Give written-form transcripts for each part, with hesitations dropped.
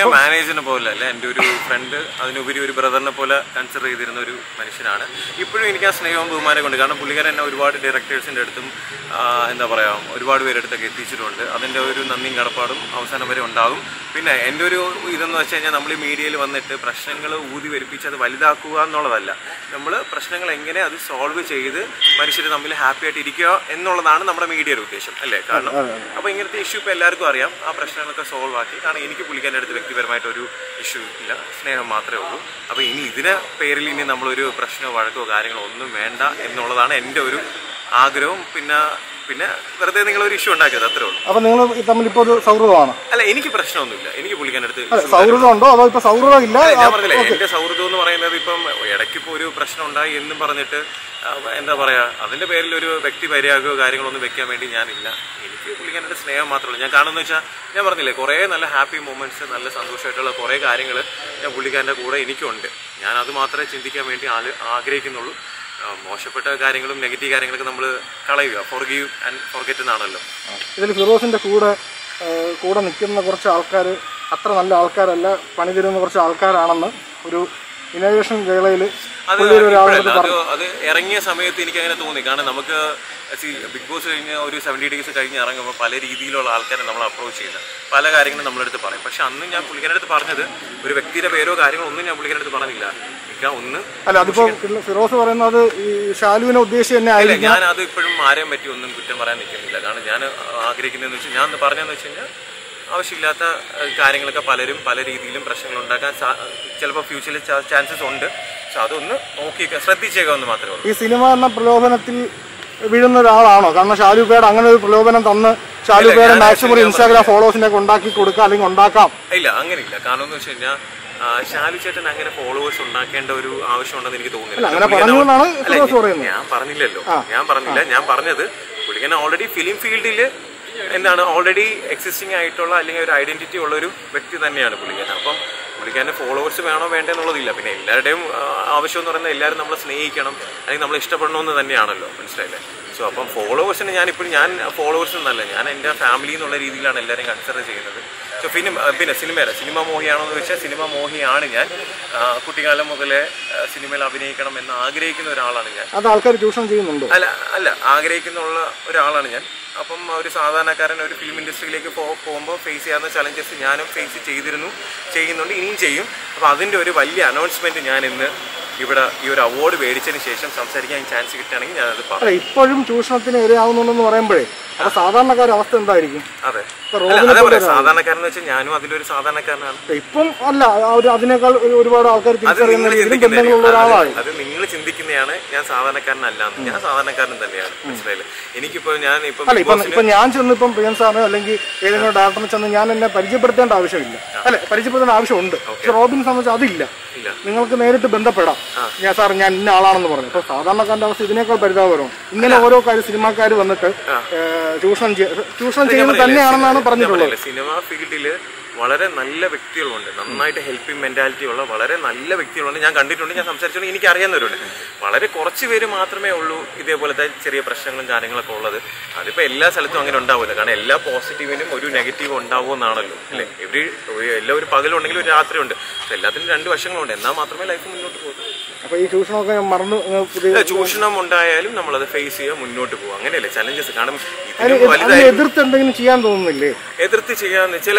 ഞാൻ മാനേജറിനെ പോലെ അല്ല, എൻ്റെ ഒരു ഫ്രണ്ട്, അതിനുപരി ഒരു ബ്രദറിനെ പോലെ കൺസിഡർ ചെയ്തിരുന്ന ഒരു മനുഷ്യനാണ്. ഇപ്പോഴും എനിക്ക് ആ സ്നേഹവും ബഹുമാനം കൊണ്ട്, കാരണം പുള്ളിക്കാരൻ എന്നെ ഒരുപാട് ഡയറക്ടേഴ്സിൻ്റെ അടുത്തും എന്താ പറയുക ഒരുപാട് പേരെടുത്തൊക്കെ എത്തിച്ചിട്ടുണ്ട്. അതിൻ്റെ ഒരു നന്ദിയും കടപ്പാടും അവസാനം വരെ ഉണ്ടാകും. പിന്നെ എൻ്റെ ഒരു ഇതെന്ന് വെച്ച് കഴിഞ്ഞാൽ, നമ്മൾ ഈ മീഡിയയിൽ വന്നിട്ട് പ്രശ്നങ്ങൾ ഊതി വരിപ്പിച്ച് അത് വലുതാക്കുക എന്നുള്ളതല്ല, നമ്മൾ പ്രശ്നങ്ങൾ എങ്ങനെ അത് സോൾവ് ചെയ്ത് മനുഷ്യർ തമ്മിൽ ഹാപ്പി ആയിട്ട് ഇരിക്കുക എന്നുള്ളതാണ് നമ്മുടെ മീഡിയയുടെ ഉദ്ദേശം, അല്ലേ? കാരണം അപ്പോൾ ഇങ്ങനത്തെ ഇഷ്യൂ ഇപ്പോൾ എല്ലാവർക്കും അറിയാം. ആ പ്രശ്നങ്ങളൊക്കെ സോൾവ് ആക്കി, കാരണം എനിക്ക് പുള്ളിക്കാരൻ്റെ അടുത്ത് വ്യക്തിപരമായിട്ടൊരു ഇഷ്യൂ ഇല്ല, സ്നേഹം മാത്രമേ ഉള്ളൂ. അപ്പോൾ ഇനി ഇതിന് പേരിൽ ഇനി നമ്മളൊരു പ്രശ്നമോ വഴക്കോ കാര്യങ്ങളോ ഒന്നും വേണ്ട എന്നുള്ളതാണ് എൻ്റെ ഒരു ആഗ്രഹവും. പിന്നെ പിന്നെ വെറുതെ നിങ്ങളൊരു ഇഷ്യൂ ഉണ്ടാക്കിയത്, അത്രേ ഉള്ളൂ. അപ്പോൾ നിങ്ങൾ തമ്മിൽ ഇപ്പോൾ ഒരു സൗഹൃദമാണ്? അല്ല, എനിക്ക് പ്രശ്നമൊന്നുമില്ല, എനിക്ക് പുള്ളിക്കാരൻ്റെ അടുത്ത് സൗഹൃദം ഉണ്ടോ? അതോ ഇപ്പോൾ സൗഹൃദം ഇല്ല? ഞാൻ പറഞ്ഞില്ലേ, എൻ്റെ സൗഹൃദം എന്ന് പറയുന്നത് ഇപ്പം ഇടയ്ക്കിപ്പോൾ ഒരു പ്രശ്നം ഉണ്ടായി എന്നും പറഞ്ഞിട്ട് എന്താ പറയുക അതിൻ്റെ പേരിൽ ഒരു വ്യക്തി പരിയാകോ കാര്യങ്ങളൊന്നും വെക്കാൻ വേണ്ടി ഞാനില്ല. എനിക്ക് പുള്ളിക്കാരൻ്റെ സ്നേഹം മാത്രമേ ഉള്ളൂ. ഞാൻ കാണുമെന്ന് വെച്ചാൽ, ഞാൻ പറഞ്ഞില്ലേ, കുറേ നല്ല ഹാപ്പി മൊമെൻറ്റ്സ്, നല്ല സന്തോഷമായിട്ടുള്ള കുറേ കാര്യങ്ങൾ ഞാൻ പുള്ളിക്കാരൻ്റെ കൂടെ എനിക്കുണ്ട്. ഞാൻ അത് മാത്രമേ ചിന്തിക്കാൻ വേണ്ടി ആഗ്രഹിക്കുന്നുള്ളൂ. മോശപ്പെട്ട കാര്യങ്ങളും നെഗറ്റീവ് കാര്യങ്ങളൊക്കെ നമ്മൾ കളയുക, ഫോർഗീവ് ആൻഡ് ഫോർഗെറ്റ് എന്നാണല്ലോ. ഇതിൽ ഫിറോസിൻ്റെ കൂടെ നിൽക്കുന്ന കുറച്ച് ആൾക്കാർ അത്ര നല്ല ആൾക്കാരല്ല, പണി തരുന്ന കുറച്ച് ആൾക്കാരാണെന്ന് ഒരു ഇന്നോവേഷൻ വേളയിൽ അത് ഇറങ്ങിയ സമയത്ത് എനിക്ക് അങ്ങനെ തോന്നി. കാരണം നമുക്ക് ബിഗ് ബോസ് കഴിഞ്ഞ് ഒരു 70 days കഴിഞ്ഞ് ഇറങ്ങുമ്പോൾ പല രീതിയിലുള്ള ആൾക്കാരെ നമ്മൾ അപ്രോച്ച് ചെയ്യുന്നത്, പല കാര്യങ്ങളും നമ്മളെടുത്ത് പറയും. പക്ഷെ അന്ന് ഞാൻ പുള്ളിക്കാരടുത്ത് പറഞ്ഞത് ഒരു വ്യക്തിയുടെ പേരോ കാര്യങ്ങളോ ഒന്നും ഞാൻ പുള്ളിക്കാരടുത്ത് പറഞ്ഞില്ല. അല്ല, അതിപ്പോ ഫിറോസ് പറയുന്നത് ഈ ഷാലുവിനെ ഉദ്ദേശിച്ച് തന്നെ ആയിരിക്കും. ഞാൻ അത് ഇപ്പോഴും ആരെയും പറ്റി ഒന്നും കുറ്റം പറയാൻ നിൽക്കുന്നില്ല. കാരണം ഞാൻ ആഗ്രഹിക്കുന്നതെന്ന് വെച്ചാൽ, ഞാൻ പറഞ്ഞതെന്ന് വെച്ച് കഴിഞ്ഞാൽ, ആവശ്യമില്ലാത്ത കാര്യങ്ങളൊക്കെ പലരും പല രീതിയിലും പ്രശ്നങ്ങൾ ഉണ്ടാക്കാൻ ചിലപ്പോൾ ഫ്യൂച്ചറിൽ ചാൻസസ് ഉണ്ട്. പക്ഷെ അതൊന്ന് നോക്കി ശ്രദ്ധിച്ചേക്കാവുന്ന മാത്രമേ ഉള്ളൂ. ഈ സിനിമ എന്ന പ്രലോഭനത്തിൽ വീഴുന്ന ഒരാളാണോ? കാരണം ഷാലുഖേഡ് അങ്ങനെ ഒരു പ്രലോഭനം തന്ന് ഷാലുഖേഡ് മാക്സിമം ഇൻസ്റ്റാഗ്രാം ഫോളോവേഴ്സിനെ ഉണ്ടാക്കി കൊടുക്കുക, അല്ലെങ്കിൽ ഉണ്ടാക്കാം? ഇല്ല, അങ്ങനെയില്ല. കാരണം എന്ന് വെച്ച് കഴിഞ്ഞാൽ, ഷാലു ചേട്ടൻ അങ്ങനെ ഫോളോവേഴ്സ് ഉണ്ടാക്കേണ്ട ഒരു ആവശ്യമുണ്ടെന്ന് എനിക്ക് തോന്നുന്നില്ല. ഞാൻ പറഞ്ഞില്ല. ഞാൻ പറഞ്ഞത് പുള്ളിക്കാരൻ ഓൾറെഡി ഫിലിം ഫീൽഡിൽ എന്താണ് ഓൾറെഡി എക്സിസ്റ്റിംഗ് ആയിട്ടുള്ള അല്ലെങ്കിൽ ഒരു ഐഡന്റിറ്റി ഉള്ള ഒരു വ്യക്തി തന്നെയാണ് പുള്ളിക്കാരൻ. അപ്പം പുള്ളിക്കാരൻ്റെ ഫോളോവേഴ്സ് വേണോ വേണ്ട എന്നുള്ളതില്ല. പിന്നെ എല്ലാവരുടെയും ആവശ്യം എന്ന് പറയുന്നത് എല്ലാവരും നമ്മളെ സ്നേഹിക്കണം, അല്ലെങ്കിൽ നമ്മളെ ഇഷ്ടപ്പെടണമെന്ന് തന്നെയാണല്ലോ, മനസ്സിലായില്ലേ? സോ അപ്പം ഫോളോവേഴ്സിന് ഞാനിപ്പോഴും ഫോളോവേഴ്സ് എന്നല്ല, ഞാൻ എൻ്റെ ഫാമിലി എന്നുള്ള രീതിയിലാണ് എല്ലാവരെയും കൺസിഡർ ചെയ്യുന്നത്. സോ പിന്നെ സിനിമ മോഹിയാണോന്ന് ചോദിച്ചാൽ, സിനിമ മോഹിയാണ് ഞാൻ. കുട്ടിക്കാലം മുതലേ സിനിമയിൽ അഭിനയിക്കണം എന്ന് ആഗ്രഹിക്കുന്ന ഒരാളാണ് ഞാൻ. അത് ആൾക്കാർ ചൂഷണം ചെയ്യുന്നുണ്ട്? അല്ല, ആഗ്രഹിക്കുന്നുള്ള ഒരാളാണ് ഞാൻ. അപ്പം ഒരു സാധാരണക്കാരൻ ഒരു ഫിലിം ഇൻഡസ്ട്രിയിലേക്ക് പോകുമ്പോൾ ഫേസ് ചെയ്യാവുന്ന ചലഞ്ചസ് ഞാനും ഫേസ് ചെയ്തിരുന്നു, ചെയ്യുന്നുണ്ട്, ഇനിയും ചെയ്യും. അപ്പോൾ അതിൻ്റെ ഒരു വലിയ അനൗൺസ്മെൻറ്റ് ഞാൻ ഇന്ന് ഇവിടെ ഈ ഒരു അവാർഡ് മേടിച്ചതിന് ശേഷം സംസാരിക്കാൻ ചാൻസ് കിട്ടുകയാണെങ്കിൽ ഞാനത് പറയാം. ഇപ്പോഴും ചൂഷണത്തിന് ഇരയാവുന്നുണ്ടെന്ന് പറയുമ്പോഴേ അപ്പോൾ സാധാരണക്കാരുടെ അവസ്ഥ എന്തായിരിക്കും? അതെ, സാധാരണക്കാരൻ എന്ന് വെച്ചാൽ ഞാനും അതിലൊരു സാധാരണക്കാരനാണ്. ഇപ്പം അല്ല, അതിനേക്കാൾ ഒരുപാട് ആൾക്കാർ അത് നിങ്ങൾ ചിന്തിക്കുന്നതാണ്. ഞാൻ സാധാരണക്കാരനല്ലാന്ന്, ഞാൻ സാധാരണക്കാരൻ തന്നെയാണ്, മനസ്സിലായില്ലേ? എനിക്കിപ്പോ ഞാൻ ചെന്നിപ്പം പ്രിയൻ സാറിന് അല്ലെങ്കിൽ ഏതെങ്കിലും ഡയറക്ടറിനെ ചെന്ന് ഞാൻ എന്നെ പരിചയപ്പെടുത്തേണ്ട ആവശ്യമില്ല. അല്ലെ, പരിചയപ്പെടുത്തേണ്ട ആവശ്യമുണ്ട്. പക്ഷെ റോബിനെ സംബന്ധിച്ച് അതില്ല. നിങ്ങൾക്ക് നേരിട്ട് ബന്ധപ്പെടാം. ഞാൻ സാർ ഞാൻ ഇന്ന ആളാണെന്ന് പറഞ്ഞു. അപ്പൊ സാധാരണക്കാരന്റെ അവസ്ഥ ഇതിനേക്കാൾ പരിതാപകരവും. ഇങ്ങനെ ഓരോ കാര്യം സിനിമാക്കാർ വന്നിട്ട് ചൂഷണം ചെയ്യുന്നത് തന്നെയാണെന്നാണ് പറഞ്ഞിട്ടുള്ളത്. സിനിമ ഫീൽഡില് വളരെ നല്ല വ്യക്തികളുണ്ട്, നന്നായിട്ട് ഹെൽപ്പിംഗ് മെന്റാലിറ്റി ഉള്ള വളരെ നല്ല വ്യക്തികളുണ്ട്. ഞാൻ കണ്ടിട്ടുണ്ട്, ഞാൻ സംസാരിച്ചിട്ടുണ്ട്, എനിക്ക് അറിയാവുന്നവരുണ്ട്. വളരെ കുറച്ച് പേര് മാത്രമേ ഉള്ളൂ ഇതേപോലത്തെ ചെറിയ പ്രശ്നങ്ങളും കാര്യങ്ങളൊക്കെ ഉള്ളത്. അതിപ്പോൾ എല്ലാ സ്ഥലത്തും അങ്ങനെ ഉണ്ടാവില്ല. കാരണം എല്ലാ പോസിറ്റീവിനും ഒരു നെഗറ്റീവ് ഉണ്ടാവുമെന്നാണല്ലോ, അല്ലേ? എല്ലാ ഒരു പകലുണ്ടെങ്കിലും ഒരു രാത്രി ഉണ്ട്. എല്ലാത്തിനും രണ്ട് വശങ്ങളുണ്ട്. എന്നാൽ മാത്രമേ ലൈഫ് മുന്നോട്ട് പോകൂ. അപ്പോൾ ഈ ചൂഷണമൊക്കെ മറന്നു, ചൂഷണം ഉണ്ടായാലും നമ്മളത് ഫേസ് ചെയ്യുക, മുന്നോട്ട് പോകുക, അങ്ങനെയല്ലേ ചലഞ്ചസ്. കാരണം എതിർത്തെന്തെങ്കിലും ചെയ്യാൻ തോന്നുന്നില്ലേ? എതിർത്ത് ചെയ്യാൻ ചില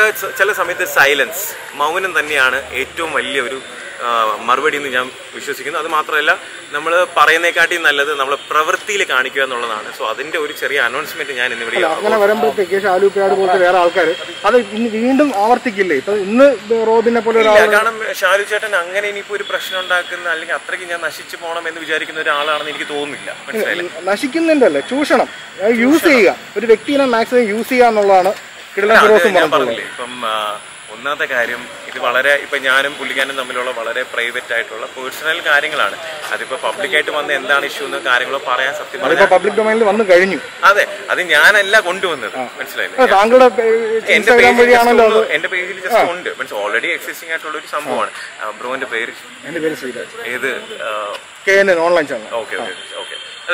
സമയത്ത് സൈലൻസ്, മൗനം തന്നെയാണ് ഏറ്റവും വലിയ ഒരു മറുപടി എന്ന് ഞാൻ വിശ്വസിക്കുന്നു. അത് മാത്രമല്ല, നമ്മൾ പറയുന്നേക്കാട്ടി നല്ലത് നമ്മളെ പ്രവൃത്തിയിൽ കാണിക്കുക എന്നുള്ളതാണ്. സോ അതിന്റെ ഒരു ചെറിയ അനൗൺസ്മെന്റ് ഞാൻ ഇന്നിവിടെ. അങ്ങനെ വരുമ്പോഴത്തേക്ക് ഷാലുഖേഡ് പോലത്തെ വേറെ ആൾക്കാർ അത് വീണ്ടും ആവർത്തിക്കില്ലേ? ഇപ്പൊ ഇന്ന് റോബിനെ പോലെ, കാരണം ഷാലു ചേട്ടൻ അങ്ങനെ ഇനിയിപ്പോ ഒരു പ്രശ്നം ഉണ്ടാക്കുന്ന അല്ലെങ്കിൽ അത്രയ്ക്ക് ഞാൻ നശിച്ചു പോകണം എന്ന് വിചാരിക്കുന്ന ഒരാളാണെന്ന് എനിക്ക് തോന്നുന്നില്ല, മനസ്സിലായില്ല? നശിക്കുന്നുണ്ടല്ലേ, ചൂഷണം യൂസ് ചെയ്യുക, ഒരു വ്യക്തിയെ മാക്സിമം യൂസ് ചെയ്യുക എന്നുള്ളതാണ്. ഞാൻ പറഞ്ഞില്ലേ, ഇപ്പം ഒന്നാമത്തെ കാര്യം ഇത് വളരെ ഇപ്പം ഞാനും പുള്ളിക്കാരനും തമ്മിലുള്ള വളരെ പ്രൈവറ്റ് ആയിട്ടുള്ള പേഴ്സണൽ കാര്യങ്ങളാണ്. അതിപ്പോൾ പബ്ലിക്കായിട്ട് വന്ന് എന്താണ് ഇഷ്യൂ എന്ന കാര്യങ്ങളോ പറയാൻ സത്യം പറഞ്ഞു. അതെ, അത് ഞാനല്ല കൊണ്ടുവന്നത്, മനസ്സിലായില്ലേ? എന്റെ പേജിൽ ജസ്റ്റ് ഉണ്ട്, മനസ്സിലായി, ഓൾറെഡി എക്സിസ്റ്റിംഗ് ആയിട്ടുള്ള ഒരു സംഭവമാണ്. ബ്രോന്റെ പേര് ഏത്? Okay okay.